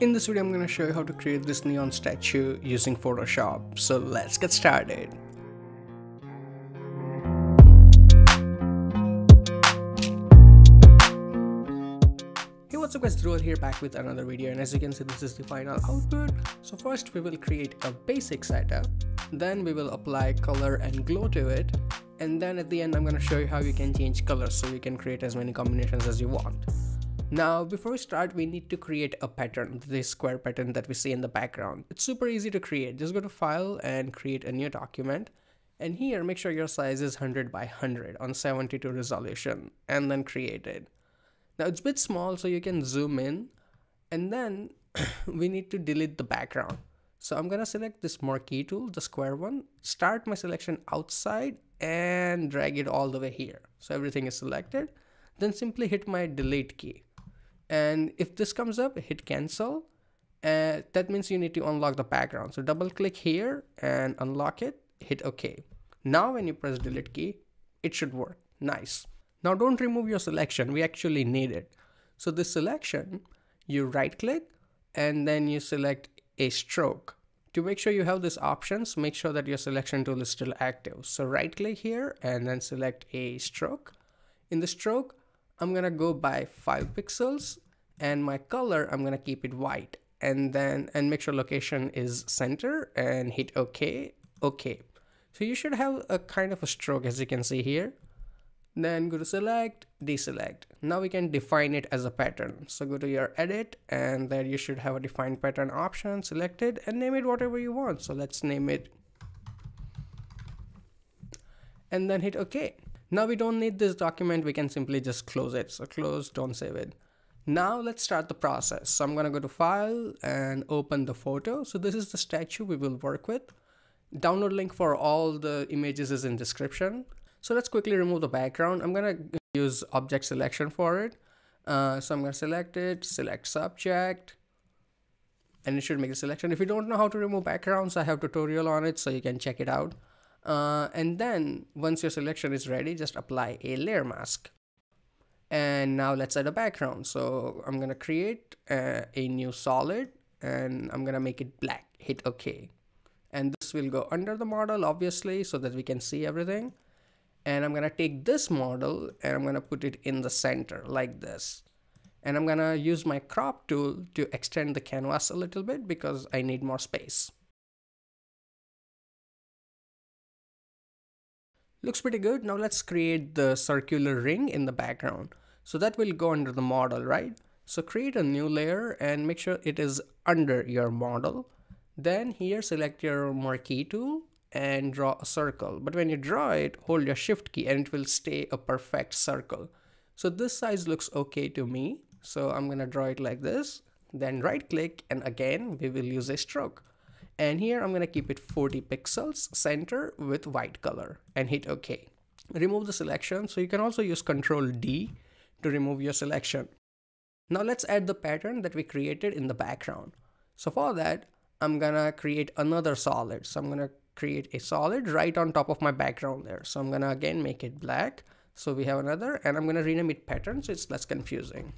In this video, I'm going to show you how to create this neon statue using Photoshop. So let's get started. Hey, what's up guys, Druel here, back with another video, and as you can see, this is the final output. So first we will create a basic setup, then we will apply color and glow to it, and then at the end I'm going to show you how you can change colors so you can create as many combinations as you want. Now before we start, we need to create a pattern, this square pattern that we see in the background. It's super easy to create. Just go to file and create a new document, and here make sure your size is 100 by 100 on 72 resolution, and then create it. Now it's a bit small, so you can zoom in, and then we need to delete the background. So I'm gonna select this marquee tool, the square one, start my selection outside and drag it all the way here. So everything is selected. Then simply hit my delete key. And if this comes up, hit cancel. That means you need to unlock the background. So double click here and unlock it, hit OK. Now when you press delete key, it should work. Nice. Now don't remove your selection. We actually need it. So this selection, you right click and then you select a stroke. To make sure you have these options, make sure that your selection tool is still active. So right click here and then select a stroke. In the stroke, I'm gonna go by 5 pixels, and my color, I'm gonna keep it white, and make sure location is center and hit OK. OK. So you should have a kind of a stroke, as you can see here. Then go to select, deselect. Now we can define it as a pattern. So go to your edit, and there you should have a defined pattern option selected, and name it whatever you want. So let's name it, and then hit OK. Now we don't need this document, we can simply just close it. So close, don't save it. Now let's start the process. So I'm gonna go to file and open the photo. So this is the statue we will work with. Download link for all the images is in description. So let's quickly remove the background. I'm gonna use object selection for it. So I'm gonna select it, select subject, and it should make a selection. If you don't know how to remove backgrounds, I have a tutorial on it, so you can check it out. And then once your selection is ready, just apply a layer mask. And now let's add a background. So I'm going to create a new solid, and I'm going to make it black. Hit OK. And this will go under the model, obviously, so that we can see everything. And I'm going to take this model and I'm going to put it in the center like this. And I'm going to use my crop tool to extend the canvas a little bit because I need more space. Looks pretty good. Now let's create the circular ring in the background. So that will go under the model, right? So create a new layer and make sure it is under your model. Then here select your marquee tool and draw a circle. But when you draw it, hold your shift key and it will stay a perfect circle. So this size looks okay to me. So I'm gonna draw it like this, then right click, and again we will use a stroke. And here I'm going to keep it 40 pixels center with white color and hit OK. Remove the selection. So you can also use Ctrl+D to remove your selection. Now let's add the pattern that we created in the background. So for that, I'm going to create another solid. So I'm going to create a solid right on top of my background there. So I'm going to again make it black. So we have another, and I'm going to rename it pattern so it's less confusing.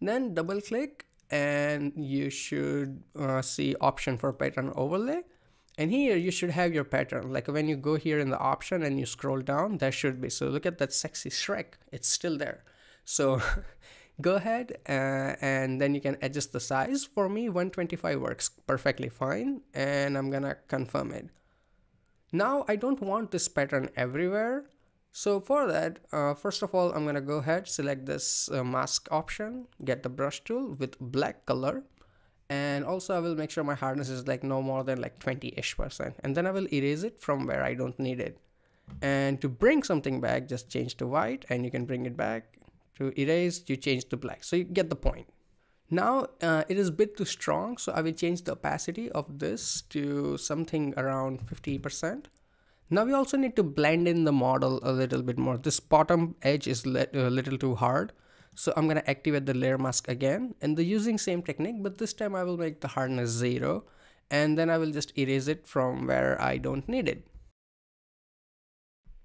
Then double click, and you should see option for pattern overlay, and here you should have your pattern. Like when you go here in the option and you scroll down, there should be. So look at that sexy Shrek, it's still there. So go ahead and then you can adjust the size. For me 125 works perfectly fine, and I'm gonna confirm it. Now I don't want this pattern everywhere. So for that, first of all, I'm going to go ahead, select this mask option, get the brush tool with black color. And also I will make sure my hardness is like no more than like 20-ish%. And then I will erase it from where I don't need it. And to bring something back, just change to white and you can bring it back. To erase, you change to black. So you get the point. Now it is a bit too strong. So I will change the opacity of this to something around 50%. Now we also need to blend in the model a little bit more. This bottom edge is a little too hard. So I'm going to activate the layer mask again, and the using same technique, but this time I will make the hardness 0, and then I will just erase it from where I don't need it.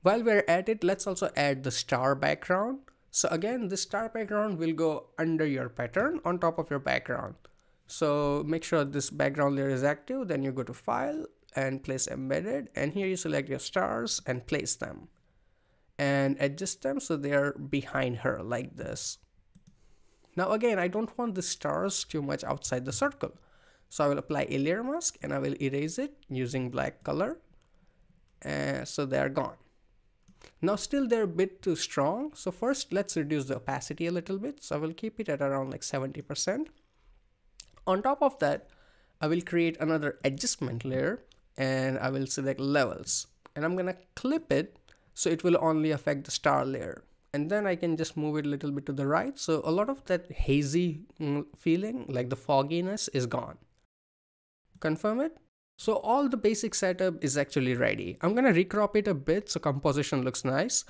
While we're at it, let's also add the star background. So again, this star background will go under your pattern on top of your background. So make sure this background layer is active, then you go to File and Place Embedded, and here you select your stars and place them and adjust them so they are behind her like this. Now again, I don't want the stars too much outside the circle. So I will apply a layer mask and I will erase it using black color. So they are gone. Now still they're a bit too strong. So first let's reduce the opacity a little bit. So I will keep it at around like 70%. On top of that, I will create another adjustment layer and I will select levels and I'm gonna clip it so it will only affect the star layer. And then I can just move it a little bit to the right. So a lot of that hazy feeling, like the fogginess, is gone. Confirm it. So all the basic setup is actually ready. I'm gonna recrop it a bit so composition looks nice.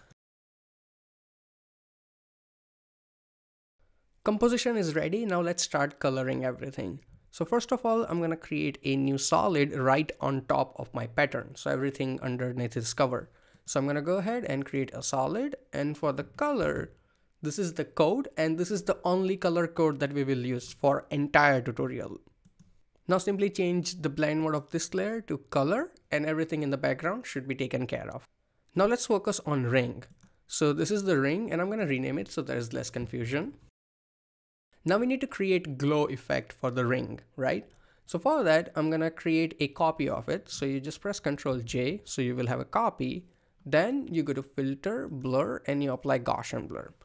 Composition is ready. Now let's start coloring everything. So first of all, I'm gonna create a new solid right on top of my pattern. So everything underneath is covered. So I'm going to go ahead and create a solid, and for the color, this is the code, and this is the only color code that we will use for entire tutorial. Now simply change the blend mode of this layer to color, and everything in the background should be taken care of. Now let's focus on ring. So this is the ring, and I'm going to rename it so there is less confusion. Now we need to create glow effect for the ring, right? So for that, I'm going to create a copy of it. So you just press Ctrl J, so you will have a copy. Then you go to filter, blur, and you apply Gaussian blur,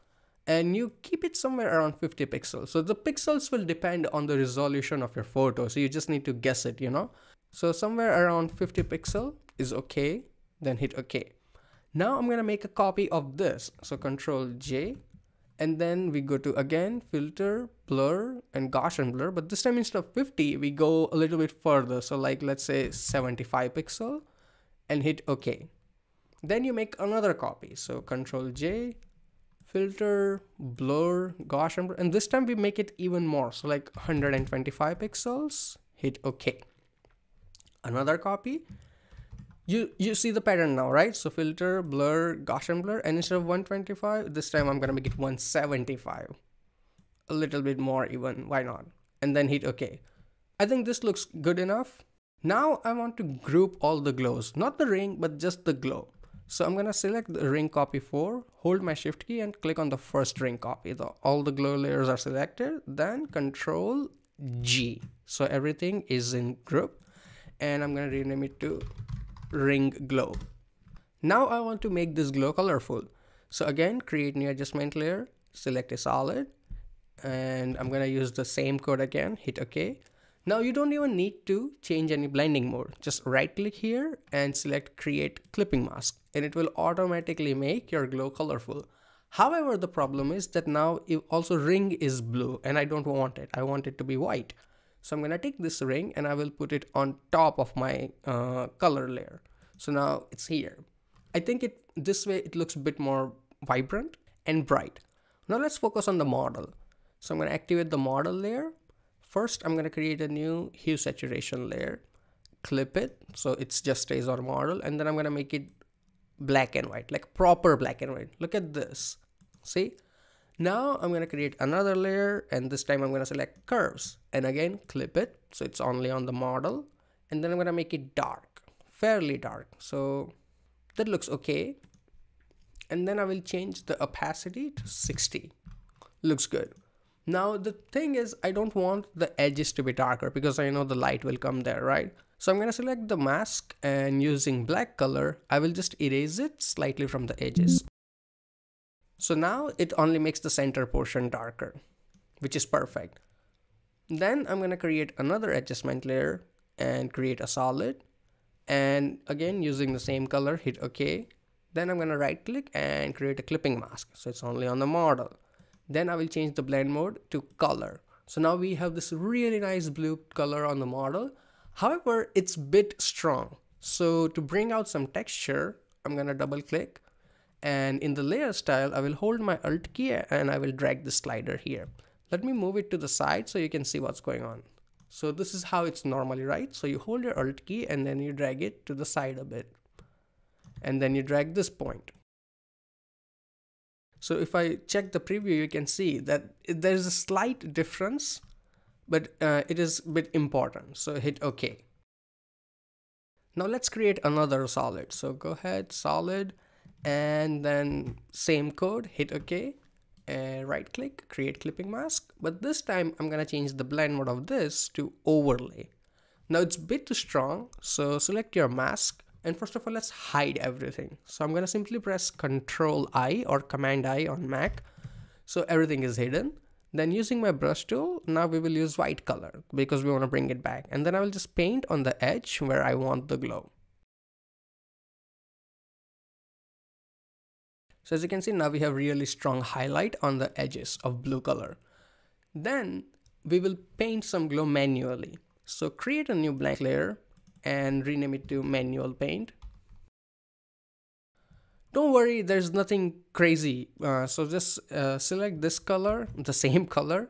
and you keep it somewhere around 50 pixels. So the pixels will depend on the resolution of your photo. So you just need to guess it, you know, so somewhere around 50 pixel is okay. Then hit okay. Now I'm going to make a copy of this. So Ctrl J, and then we go to again, filter, blur, and Gaussian blur. But this time instead of 50, we go a little bit further. So like, let's say 75 pixel and hit okay. Then you make another copy. So Ctrl J, filter, blur, Gaussian blur, and this time we make it even more. So like 125 pixels, hit okay. Another copy. You see the pattern now, right? So filter, blur, Gaussian blur, and instead of 125, this time I'm gonna make it 175. A little bit more even, why not? And then hit okay. I think this looks good enough. Now I want to group all the glows, not the ring, but just the glow. So I'm going to select the ring copy 4, hold my shift key and click on the first ring copy. All the glow layers are selected, then Control G. So everything is in group, and I'm going to rename it to ring glow. Now I want to make this glow colorful. So again, create new adjustment layer, select a solid, and I'm going to use the same code again, hit OK. Now you don't even need to change any blending mode. Just right click here and select create clipping mask, and it will automatically make your glow colorful. However, the problem is that now also ring is blue and I don't want it. I want it to be white. So I'm going to take this ring and I will put it on top of my color layer. So now it's here. I think this way it looks a bit more vibrant and bright. Now let's focus on the model. So I'm going to activate the model layer. First, I'm going to create a new hue saturation layer, clip it so it just stays on model, and then I'm going to make it black and white, like proper black and white. Look at this. See? Now I'm going to create another layer, and this time I'm going to select curves and again clip it so it's only on the model, and then I'm going to make it dark, fairly dark. So that looks okay. And then I will change the opacity to 60. Looks good. Now the thing is, I don't want the edges to be darker because I know the light will come there, right? So I'm going to select the mask, and using black color, I will just erase it slightly from the edges. So now it only makes the center portion darker, which is perfect. Then I'm going to create another adjustment layer and create a solid, and again using the same color, hit OK. Then I'm going to right click and create a clipping mask, so it's only on the model. Then I will change the blend mode to color. So now we have this really nice blue color on the model. However, it's a bit strong. So to bring out some texture, I'm going to double click, and in the layer style, I will hold my Alt key and I will drag the slider here. Let me move it to the side so you can see what's going on. So this is how it's normally, right? So you hold your Alt key and then you drag it to the side a bit, and then you drag this point. So if I check the preview, you can see that there's a slight difference, but it is a bit important. So hit OK. Now let's create another solid. So go ahead, solid, and then same code, hit OK, right click, create clipping mask. But this time I'm gonna change the blend mode of this to overlay. Now it's a bit too strong, so select your mask. And first of all, let's hide everything. So I'm gonna simply press Control I or Command I on Mac. So everything is hidden. Then using my brush tool, now we will use white color because we want to bring it back. And then I will just paint on the edge where I want the glow. So as you can see, now we have really strong highlight on the edges of blue color. Then we will paint some glow manually. So create a new blank layer and rename it to manual paint. Don't worry, there's nothing crazy. So just select this color, the same color.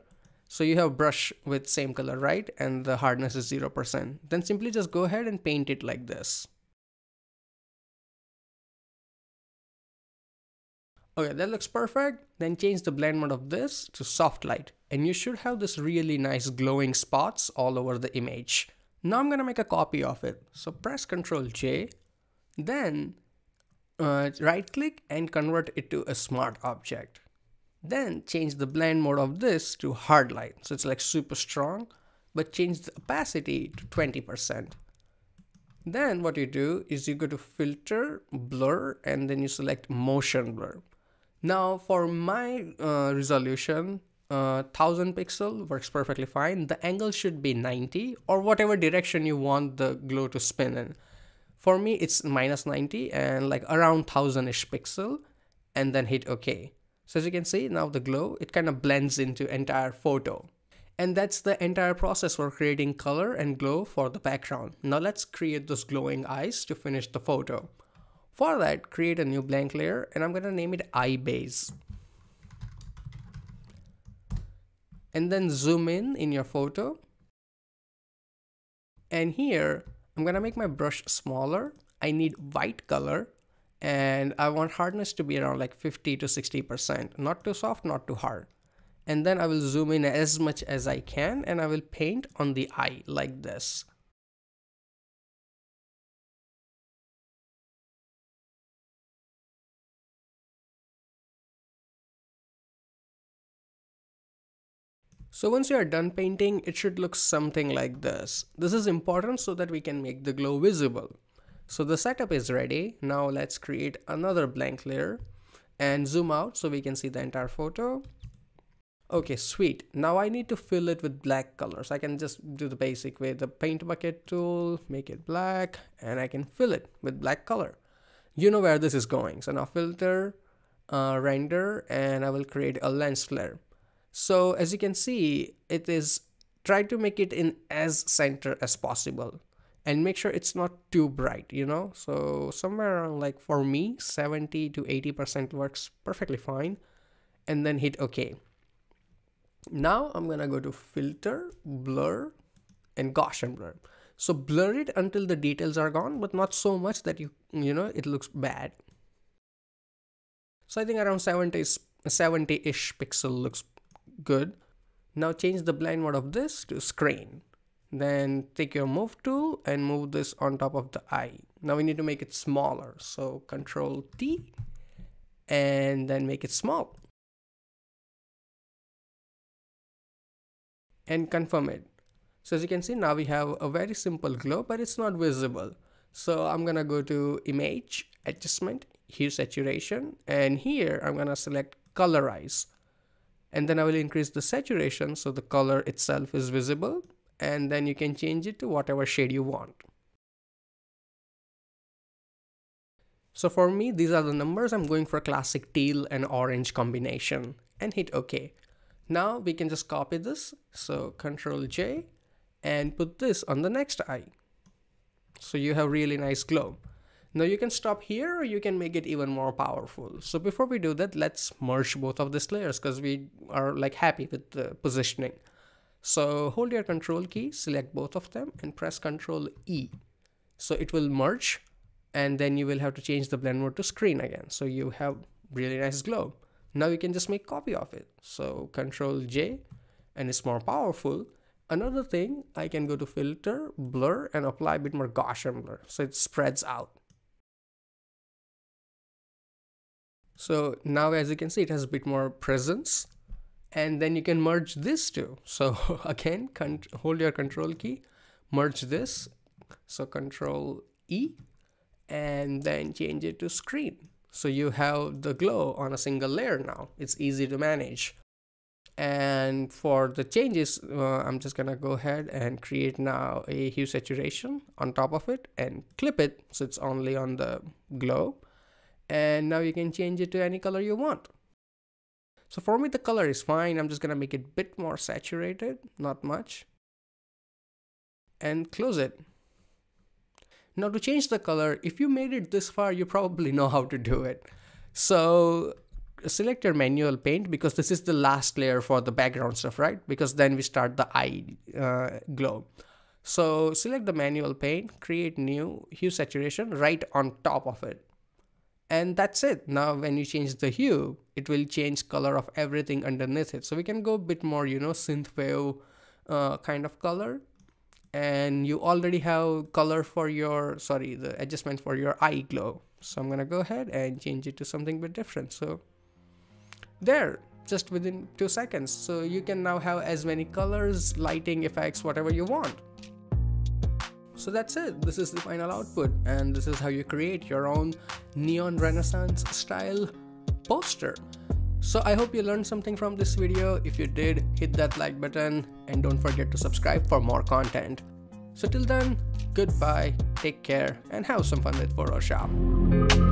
So you have brush with same color, right? And the hardness is 0%. Then simply just go ahead and paint it like this. Okay, that looks perfect. Then change the blend mode of this to soft light. And you should have this really nice glowing spots all over the image. Now I'm gonna make a copy of it. So press Ctrl J, then right click and convert it to a smart object. Then change the blend mode of this to hard light. So it's like super strong, but change the opacity to 20%. Then what you do is you go to filter, blur, and then you select motion blur. Now for my resolution, 1000 pixel works perfectly fine. The angle should be 90 or whatever direction you want the glow to spin in. For me, it's -90 and like around 1000-ish pixel, and then hit OK. So as you can see, now the glow, it kind of blends into entire photo. And that's the entire process for creating color and glow for the background. Now let's create those glowing eyes to finish the photo. For that, create a new blank layer and I'm gonna name it Eye Base. And then zoom in your photo. And here, I'm gonna make my brush smaller. I need white color and I want hardness to be around like 50 to 60%, not too soft, not too hard. And then I will zoom in as much as I can and I will paint on the eye like this. So once you are done painting, it should look something like this. This is important so that we can make the glow visible. So the setup is ready. Now let's create another blank layer and zoom out so we can see the entire photo. Okay, sweet. Now I need to fill it with black colors. I can just do the basic way, the paint bucket tool, make it black, and I can fill it with black color. You know where this is going. So now filter, render, and I will create a lens flare. So as you can see, it is, try to make it in as center as possible and make sure it's not too bright, you know? So somewhere around, like for me, 70 to 80% works perfectly fine, and then hit OK. Now I'm gonna go to filter, blur, and Gaussian blur. So blur it until the details are gone, but not so much that you know, it looks bad. So I think around 70-ish pixel looks good. Now change the blend mode of this to screen. Then take your move tool and move this on top of the eye. Now we need to make it smaller. So Control T and then make it small. And confirm it. So as you can see, now we have a very simple glow, but it's not visible. So I'm gonna go to Image, Adjustment, Hue Saturation, and here I'm gonna select Colorize. And then I will increase the saturation so the color itself is visible, and then you can change it to whatever shade you want. So for me, these are the numbers. I'm going for classic teal and orange combination and hit OK. Now we can just copy this. So Control J and put this on the next eye. So you have really nice glow. Now you can stop here or you can make it even more powerful. So before we do that, let's merge both of these layers because we are like happy with the positioning. So hold your Control key, select both of them and press Control E. So it will merge and then you will have to change the blend mode to screen again. So you have really nice glow. Now you can just make copy of it. So Control J, and it's more powerful. Another thing, I can go to filter, blur, and apply bit more Gaussian blur. So it spreads out. So now as you can see, it has a bit more presence. And then you can merge this too. So again, hold your control key, merge this. So Control E, and then change it to screen. So you have the glow on a single layer now. It's easy to manage. And for the changes, I'm just gonna go ahead and create now a hue saturation on top of it and clip it so it's only on the glow. And now you can change it to any color you want. So for me, the color is fine. I'm just gonna make it a bit more saturated, not much. And close it. Now to change the color, if you made it this far, you probably know how to do it. So select your manual paint, because this is the last layer for the background stuff, right? Because then we start the eye glow. So select the manual paint, create new hue saturation right on top of it. And that's it. Now when you change the hue, it will change color of everything underneath it. So we can go a bit more, you know, synthwave kind of color. And you already have color for your, sorry, the adjustment for your eye glow. So I'm gonna go ahead and change it to something a bit different. So there, just within 2 seconds. So you can now have as many colors, lighting effects, whatever you want. So that's it. This is the final output, and this is how you create your own neon renaissance style poster. So I hope you learned something from this video. If you did, hit that like button and don't forget to subscribe for more content. So till then, goodbye, take care, and have some fun with Photoshop.